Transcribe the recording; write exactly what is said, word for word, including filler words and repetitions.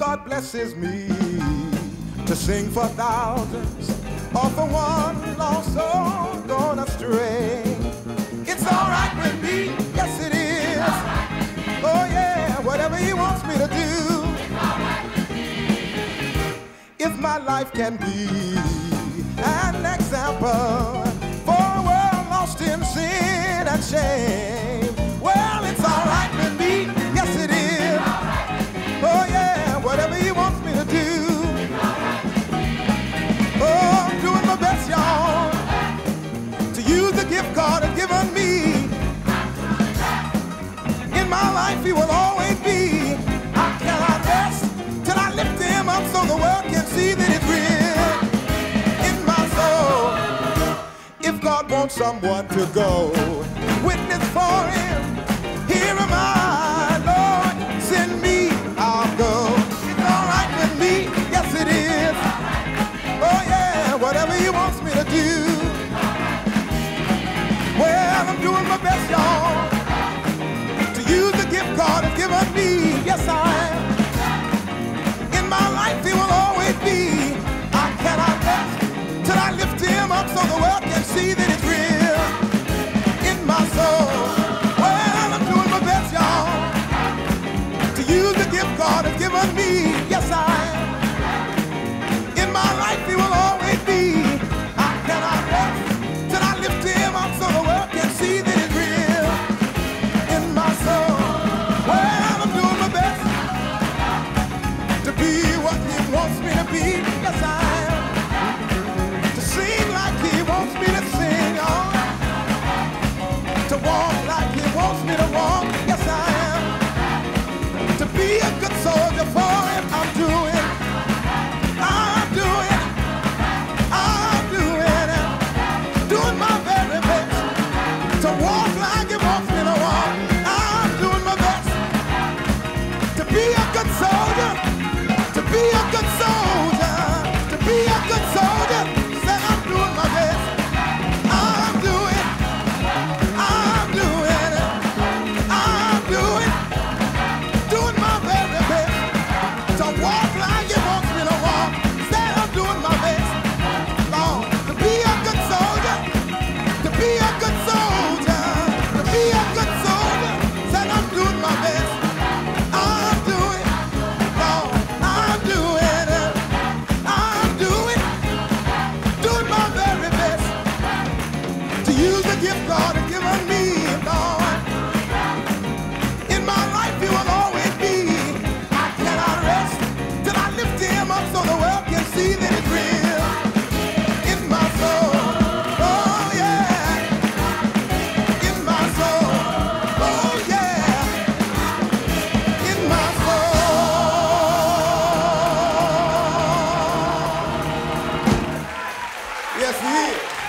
God blesses me to sing for thousands or for one lost soul gone astray. It's all right with me, yes it is. Oh yeah, whatever He wants me to do. If my life can be an example for a world lost in sin and shame, well, it's all right with me, yes it is. Oh yeah, whatever He wants me to do. Oh, I'm doing my best, y'all, to use the gift God has given me. In my life He will always be. I cannot rest till I lift Him up so the world can see that it's real. In my soul, if God wants someone to go, witness for Him, here am I, Lord, send me, I'll go. It's all right with me, yes it is. Oh yeah, whatever He wants me to do. Well, I'm doing my best, y'all, to use the gift God has given me. Yes, I am. In my life He will always be. I cannot rest till I lift Him up so the world can see that it's real. In my soul, God has given me, yes I am. In my life He will always be. I cannot rest till I lift Him up so the world can see that it's real. In my soul, well, I'm doing my best to be what He wants me to be, yes I am. To sing like He wants me to sing, oh. To walk like He wants me to walk, yes I am. To be a good soldier for Him, I'm doing, I'm doing, I'm doing, doing my very best. To walk like He wants me to walk, I'm doing my best. To be a good soldier, to be a good soldier, to be a good soldier, say I'm doing my best. Yes, He is.